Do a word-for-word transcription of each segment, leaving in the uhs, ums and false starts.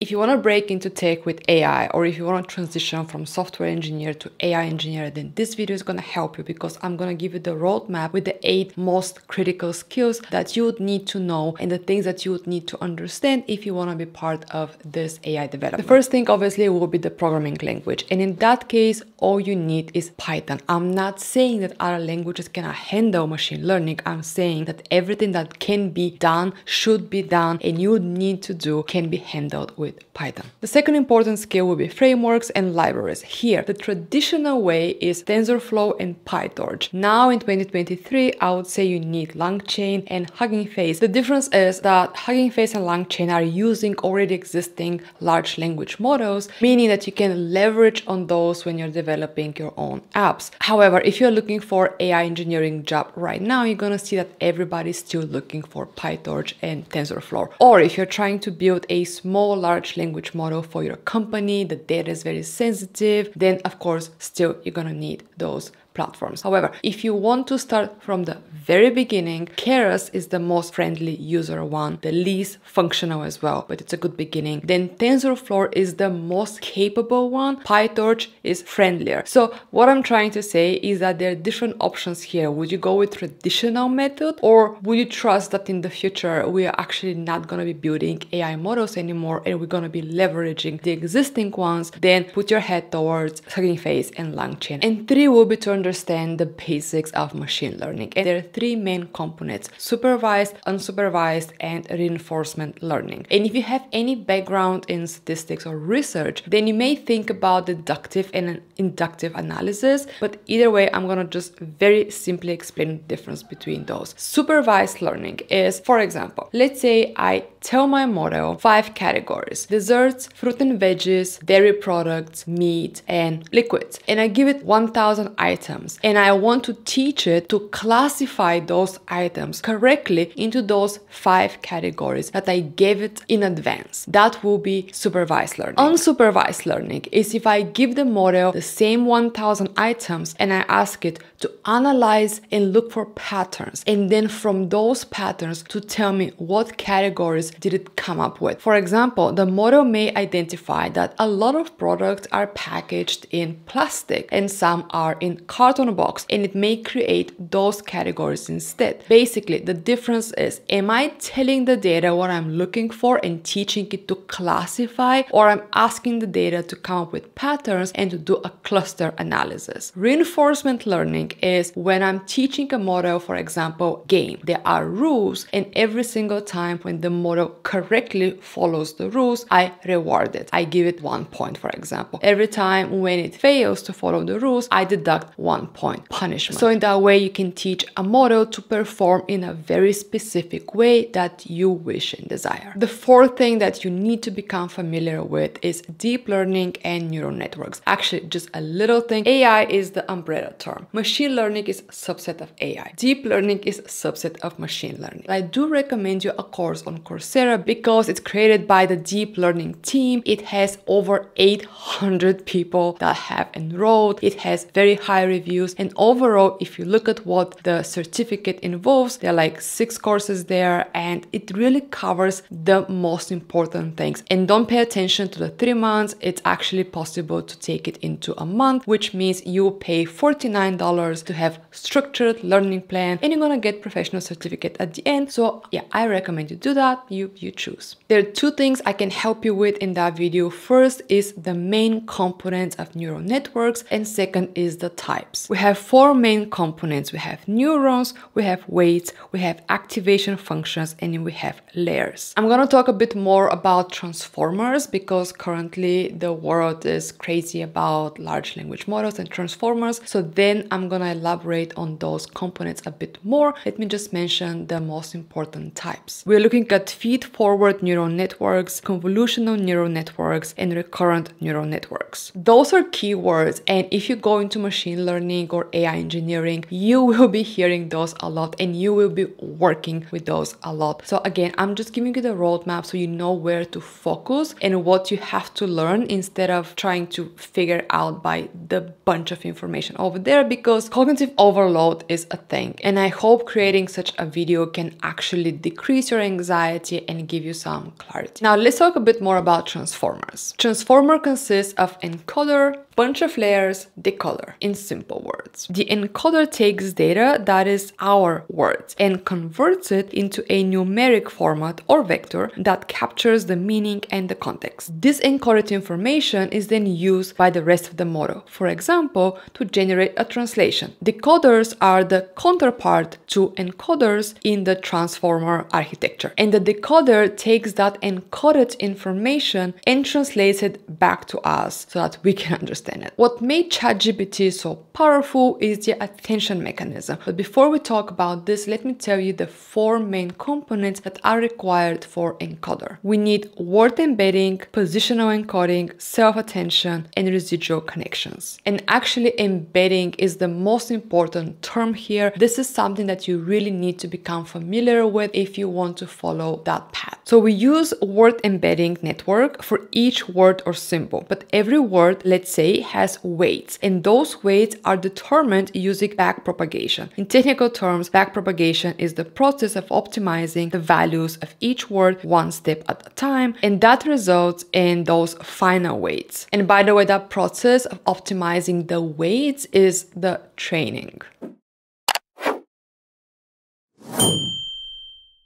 If you want to break into tech with A I, or if you want to transition from software engineer to A I engineer, then this video is going to help you, because I'm going to give you the roadmap with the eight most critical skills that you would need to know and the things that you would need to understand if you want to be part of this A I development. The first thing obviously will be the programming language. And in that case, all you need is Python. I'm not saying that other languages cannot handle machine learning. I'm saying that everything that can be done should be done and you need to do can be handled with Python. The second important skill will be frameworks and libraries. Here, the traditional way is TensorFlow and PyTorch. Now in twenty twenty-three, I would say you need Langchain and Hugging Face. The difference is that Hugging Face and Langchain are using already existing large language models, meaning that you can leverage on those when you're developing your own apps. However, if you're looking for A I engineering job right now, you're going to see that everybody's still looking for PyTorch and TensorFlow. Or if you're trying to build a small, large language model for your company, the data is very sensitive, then of course still you're gonna need those platforms. However, if you want to start from the very beginning, Keras is the most friendly user one, the least functional as well, but it's a good beginning. Then TensorFlow is the most capable one. PyTorch is friendlier. So what I'm trying to say is that there are different options here. Would you go with traditional method, or would you trust that in the future we are actually not going to be building A I models anymore and we're going to be leveraging the existing ones? Then put your head towards Hugging Face and Langchain. And three will be turned understand the basics of machine learning. And there are three main components: supervised, unsupervised, and reinforcement learning. And if you have any background in statistics or research, then you may think about deductive and inductive analysis, but either way, I'm gonna just very simply explain the difference between those. Supervised learning is, for example, let's say I tell my model five categories: desserts, fruit and veggies, dairy products, meat, and liquids. And I give it one thousand items. And I want to teach it to classify those items correctly into those five categories that I gave it in advance. That will be supervised learning. Unsupervised learning is if I give the model the same one thousand items and I ask it to analyze and look for patterns, and then from those patterns to tell me what categories did it come up with. For example, the model may identify that a lot of products are packaged in plastic and some are in carton box, and it may create those categories instead. Basically, the difference is, am I telling the data what I'm looking for and teaching it to classify, or I'm asking the data to come up with patterns and to do a cluster analysis? Reinforcement learning is when I'm teaching a model, for example, game. There are rules, and every single time when the model correctly follows the rules, I reward it. I give it one point, for example. Every time when it fails to follow the rules, I deduct one point punishment. So in that way, you can teach a model to perform in a very specific way that you wish and desire. The fourth thing that you need to become familiar with is deep learning and neural networks. Actually, just a little thing. A I is the umbrella term. Machine learning is a subset of A I. Deep learning is a subset of machine learning. I do recommend you a course on Coursera because it's created by the deep learning team. It has over eight hundred people that have enrolled. It has very high reviews, and overall, if you look at what the certificate involves, there are like six courses there, and it really covers the most important things. And don't pay attention to the three months. It's actually possible to take it into a month, which means you pay forty-nine dollars to have structured learning plan, and you're gonna get professional certificate at the end. So yeah, I recommend you do that. You you choose. There are two things I can help you with in that video. First is the main components of neural networks, and second is the types. We have four main components. We have neurons, we have weights, we have activation functions, and we have layers. I'm gonna talk a bit more about transformers because currently the world is crazy about large language models and transformers. So then I'm gonna elaborate on those components a bit more. Let me just mention the most important types. We're looking at feed-forward neural networks, convolutional neural networks, and recurrent neural networks. Those are keywords, and if you go into machine learning, learning or A I engineering, you will be hearing those a lot and you will be working with those a lot. So again, I'm just giving you the roadmap so you know where to focus and what you have to learn instead of trying to figure out by the bunch of information over there, because cognitive overload is a thing. And I hope creating such a video can actually decrease your anxiety and give you some clarity. Now let's talk a bit more about transformers. Transformer consists of encoder, bunch of layers, decoder, in simple words. The encoder takes data that is our words and converts it into a numeric format or vector that captures the meaning and the context. This encoded information is then used by the rest of the model, for example, to generate a translation. Decoders are the counterpart to encoders in the transformer architecture, and the decoder takes that encoded information and translates it back to us so that we can understand it. What made ChatGPT so powerful is the attention mechanism. But before we talk about this, let me tell you the four main components that are required for encoder. We need word embedding, positional encoding, self-attention, and residual connections. And actually, embedding is the most important term here. This is something that you really need to become familiar with if you want to follow that path. So we use word embedding network for each word or symbol, but every word, let's say, has weights, and those weights are determined using backpropagation. In technical terms, backpropagation is the process of optimizing the values of each word one step at a time, and that results in those final weights. And by the way, that process of optimizing the weights is the training.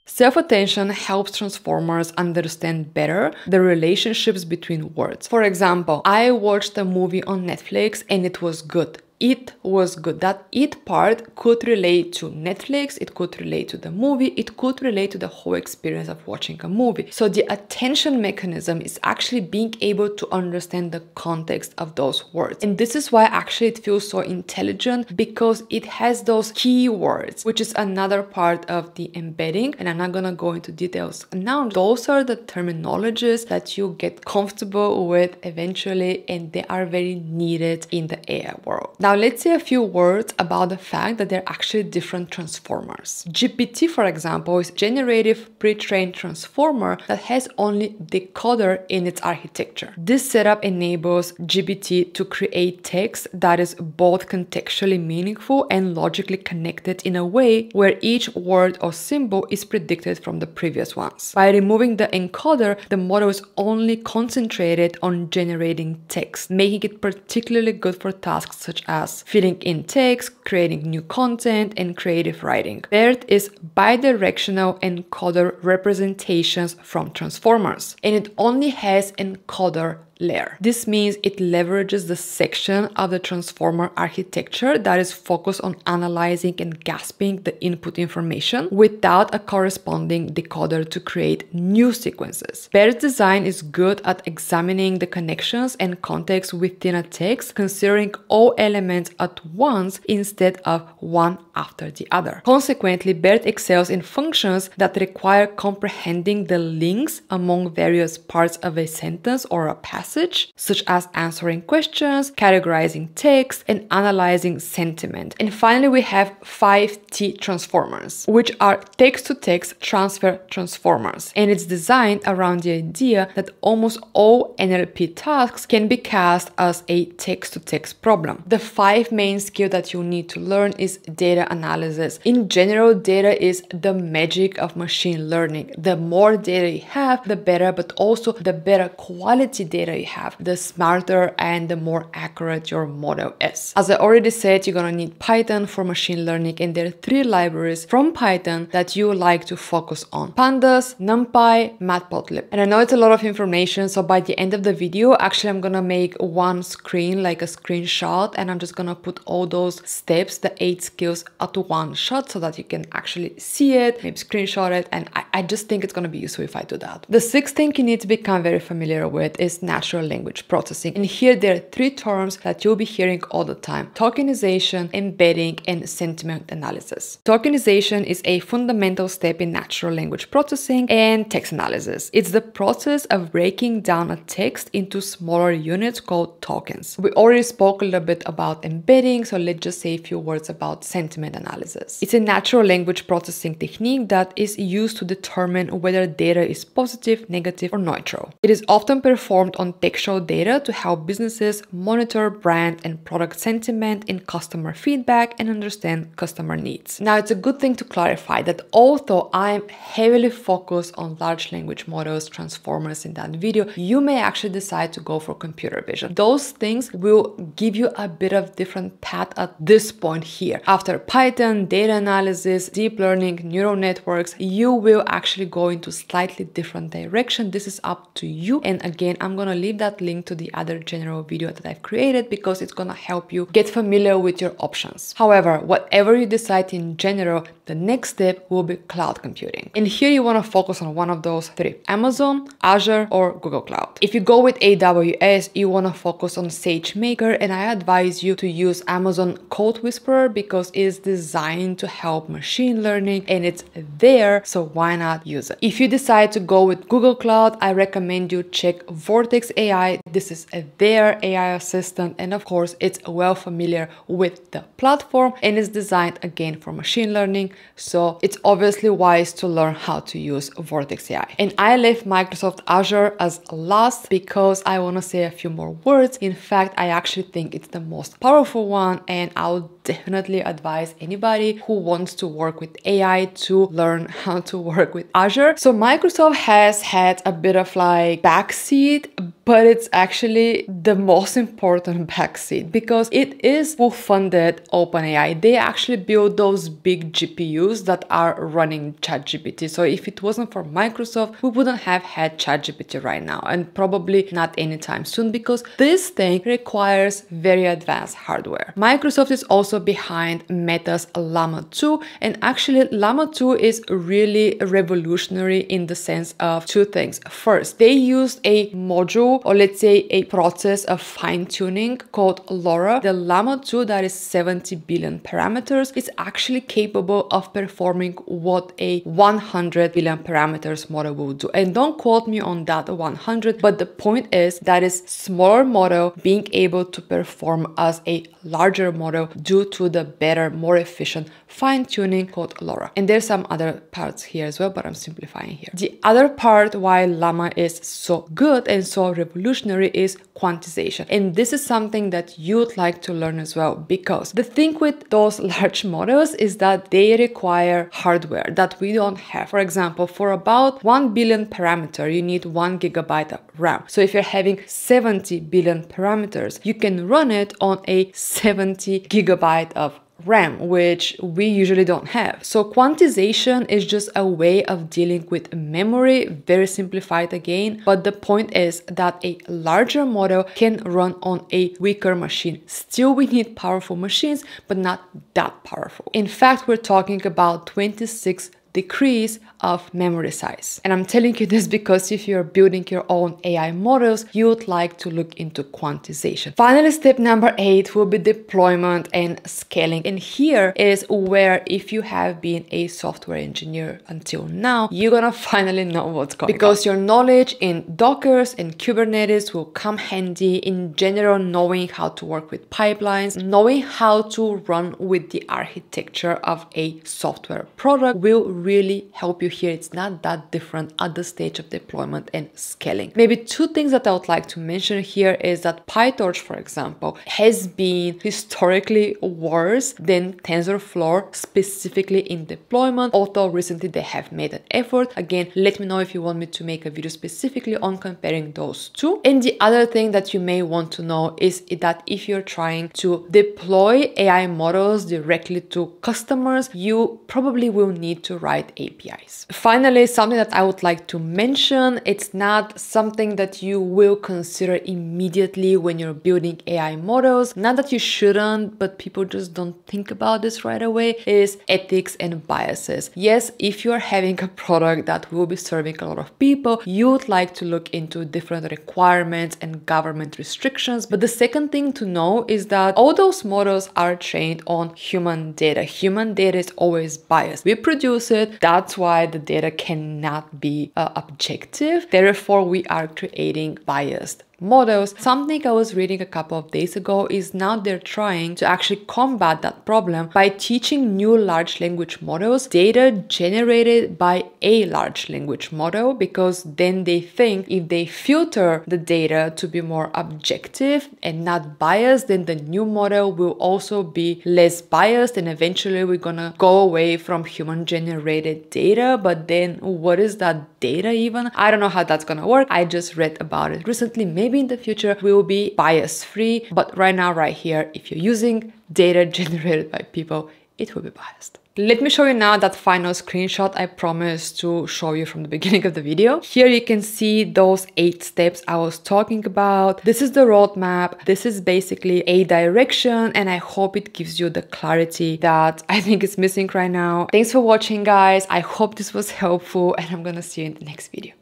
Self-attention helps transformers understand better the relationships between words. For example, I watched a movie on Netflix and it was good. It was good. That it part could relate to Netflix, it could relate to the movie, it could relate to the whole experience of watching a movie. So the attention mechanism is actually being able to understand the context of those words. And this is why actually it feels so intelligent, because it has those keywords, which is another part of the embedding. And I'm not gonna go into details now. Those are the terminologies that you get comfortable with eventually, and they are very needed in the A I world. Now, Now let's say a few words about the fact that they're actually different transformers. G P T, for example, is generative pre-trained transformer that has only decoder in its architecture. This setup enables G P T to create text that is both contextually meaningful and logically connected in a way where each word or symbol is predicted from the previous ones. By removing the encoder, the model is only concentrated on generating text, making it particularly good for tasks such as filling in text, creating new content, and creative writing. BERT is bidirectional encoder representations from transformers, and it only has encoder layer. This means it leverages the section of the transformer architecture that is focused on analyzing and grasping the input information without a corresponding decoder to create new sequences. BERT's design is good at examining the connections and context within a text, considering all elements at once instead of one after the other. Consequently, BERT excels in functions that require comprehending the links among various parts of a sentence or a passage, such as answering questions, categorizing text, and analyzing sentiment. And finally, we have five T transformers, which are text-to-text transfer transformers. And it's designed around the idea that almost all N L P tasks can be cast as a text-to-text problem. The five main skills that you need to learn is data analysis. In general, data is the magic of machine learning. The more data you have, the better, but also the better quality data you have, the smarter and the more accurate your model is. As I already said, you're gonna need Python for machine learning, and there are three libraries from Python that you like to focus on: Pandas, NumPy, Matplotlib. And I know it's a lot of information, so by the end of the video, actually I'm gonna make one screen, like a screenshot, and I'm just gonna put all those steps, the eight skills, at one shot so that you can actually see it, maybe screenshot it, and I, I just think it's gonna be useful if I do that. The sixth thing you need to become very familiar with is natural natural language processing. And here there are three terms that you'll be hearing all the time: tokenization, embedding, and sentiment analysis. Tokenization is a fundamental step in natural language processing and text analysis. It's the process of breaking down a text into smaller units called tokens. We already spoke a little bit about embedding, so let's just say a few words about sentiment analysis. It's a natural language processing technique that is used to determine whether data is positive, negative, or neutral. It is often performed on textual data to help businesses monitor brand and product sentiment in customer feedback and understand customer needs. Now, it's a good thing to clarify that although I'm heavily focused on large language models, transformers in that video, you may actually decide to go for computer vision. Those things will give you a bit of different path at this point here. After Python, data analysis, deep learning, neural networks, you will actually go into slightly different direction. This is up to you. And again, I'm going to leave that link to the other general video that I've created because it's going to help you get familiar with your options. However, whatever you decide in general, the next step will be cloud computing. And here you want to focus on one of those three: Amazon, Azure, or Google Cloud. If you go with A W S, you want to focus on SageMaker, and I advise you to use Amazon Code Whisperer because it's designed to help machine learning and it's there, so why not use it? If you decide to go with Google Cloud, I recommend you check Vertex A I. This is their A I assistant, and of course it's well familiar with the platform and it's designed again for machine learning, so it's obviously wise to learn how to use Vertex A I. And I left Microsoft Azure as last because I want to say a few more words. In fact, I actually think it's the most powerful one, and I'll definitely advise anybody who wants to work with A I to learn how to work with Azure. So Microsoft has had a bit of like backseat, but it's actually the most important backseat because it is who funded OpenAI. They actually built those big G P Us that are running ChatGPT. So if it wasn't for Microsoft, we wouldn't have had ChatGPT right now, and probably not anytime soon, because this thing requires very advanced hardware. Microsoft is also behind Meta's Llama two, and actually Llama two is really revolutionary in the sense of two things. First, they used a module, or let's say a process of fine-tuning called LoRA. The Llama two, that is seventy billion parameters, is actually capable of performing what a one hundred billion parameters model will do. And don't quote me on that one hundred, but the point is that is smaller model being able to perform as a larger model due to the better, more efficient fine-tuning called LoRA. And there's some other parts here as well, but I'm simplifying here. The other part why Llama is so good and so revolutionary is quantization. And this is something that you'd like to learn as well, because the thing with those large models is that they require hardware that we don't have. For example, for about one billion parameter, you need one gigabyte of RAM. So if you're having seventy billion parameters, you can run it on a seventy gigabyte of RAM, which we usually don't have. So quantization is just a way of dealing with memory, very simplified again, but the point is that a larger model can run on a weaker machine. Still, we need powerful machines, but not that powerful. In fact, we're talking about twenty-six decrease of memory size. And I'm telling you this because if you're building your own A I models, you would like to look into quantization. Finally, step number eight will be deployment and scaling. And here is where, if you have been a software engineer until now, you're gonna finally know what's going on, because your knowledge in Dockers and Kubernetes will come handy. In general, knowing how to work with pipelines, knowing how to run with the architecture of a software product will really help you here. It's not that different at the stage of deployment and scaling. Maybe two things that I would like to mention here is that PyTorch, for example, has been historically worse than TensorFlow, specifically in deployment, although recently they have made an effort. Again, let me know if you want me to make a video specifically on comparing those two. And the other thing that you may want to know is that if you're trying to deploy A I models directly to customers, you probably will need to write right A P Is. Finally, something that I would like to mention, it's not something that you will consider immediately when you're building A I models. Not that you shouldn't, but people just don't think about this right away, is ethics and biases. Yes, if you're having a product that will be serving a lot of people, you would like to look into different requirements and government restrictions. But the second thing to know is that all those models are trained on human data. Human data is always biased. We produce it. That's why the data cannot be uh, objective. Therefore, we are creating biased models. Something I was reading a couple of days ago is now they're trying to actually combat that problem by teaching new large language models data generated by a large language model, because then they think if they filter the data to be more objective and not biased, then the new model will also be less biased, and eventually we're gonna go away from human generated data. But then what is that data even? I don't know how that's gonna work. I just read about it recently. Maybe Maybe in the future we will be bias free, but right now, right here, if you're using data generated by people, it will be biased. Let me show you now that final screenshot I promised to show you from the beginning of the video. Here you can see those eight steps I was talking about. This is the roadmap. This is basically a direction, and I hope it gives you the clarity that I think is missing right now. Thanks for watching, guys. I hope this was helpful, and I'm gonna see you in the next video.